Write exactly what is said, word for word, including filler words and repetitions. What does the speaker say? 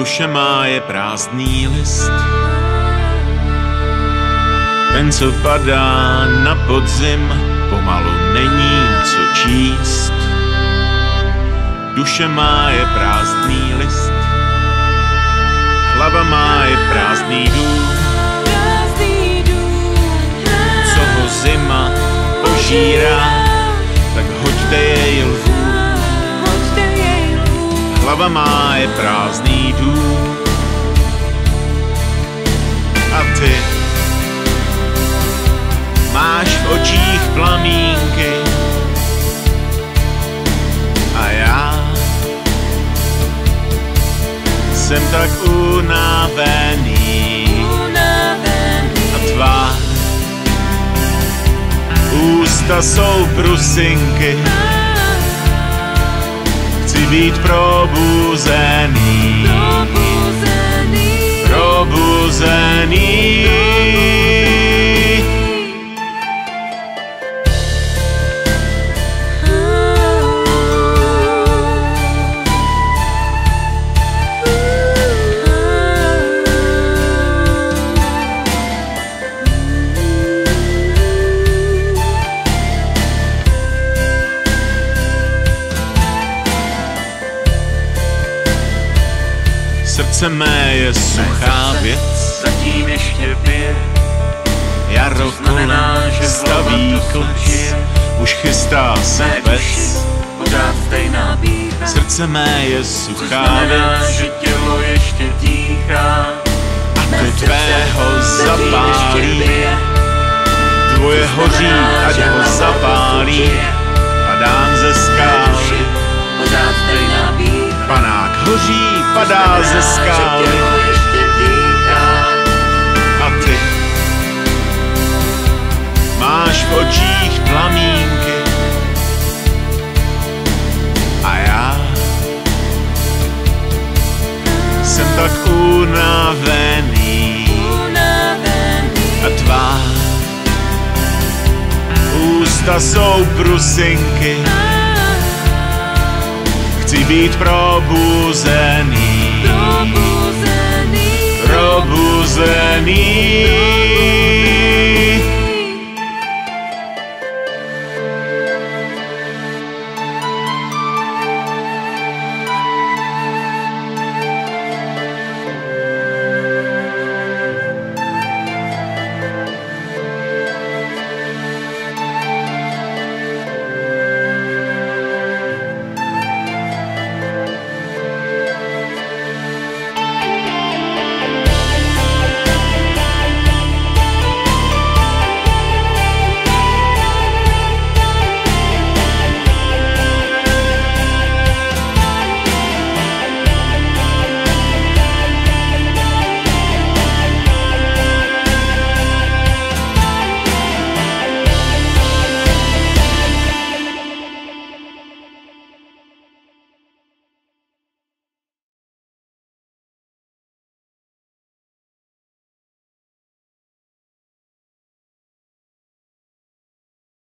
duše má je prázdný list. Ten, co padá na podzim, pomalu není co číst. Duše má je prázdný list, hlava má je prázdný dům. Co ho zima požírá, tak hoďte jej lvům. Hlava má je prázdný dům. A ty máš v očích plamínky a já jsem tak unavený. A tvá ústa jsou prusinky, chci být probuzený, probuzený. Srdce mé je suchá věc, zatím ještě pije. Jaro koná, že staví klec, už chystá se pes. Pořád stejná bývá. Srdce mé je suchá věc, že tělo ještě dýchá. A to tvého zapálí, tvoje hoří, ať ho zapálí. Padám ze skály, pořád stejná bývá. Panák hoří, padá ze skály. A ty máš v očích plamínky a já jsem tak unavený. A tvá ústa jsou prusinky, chci být probuzený, probuzený, probuzený.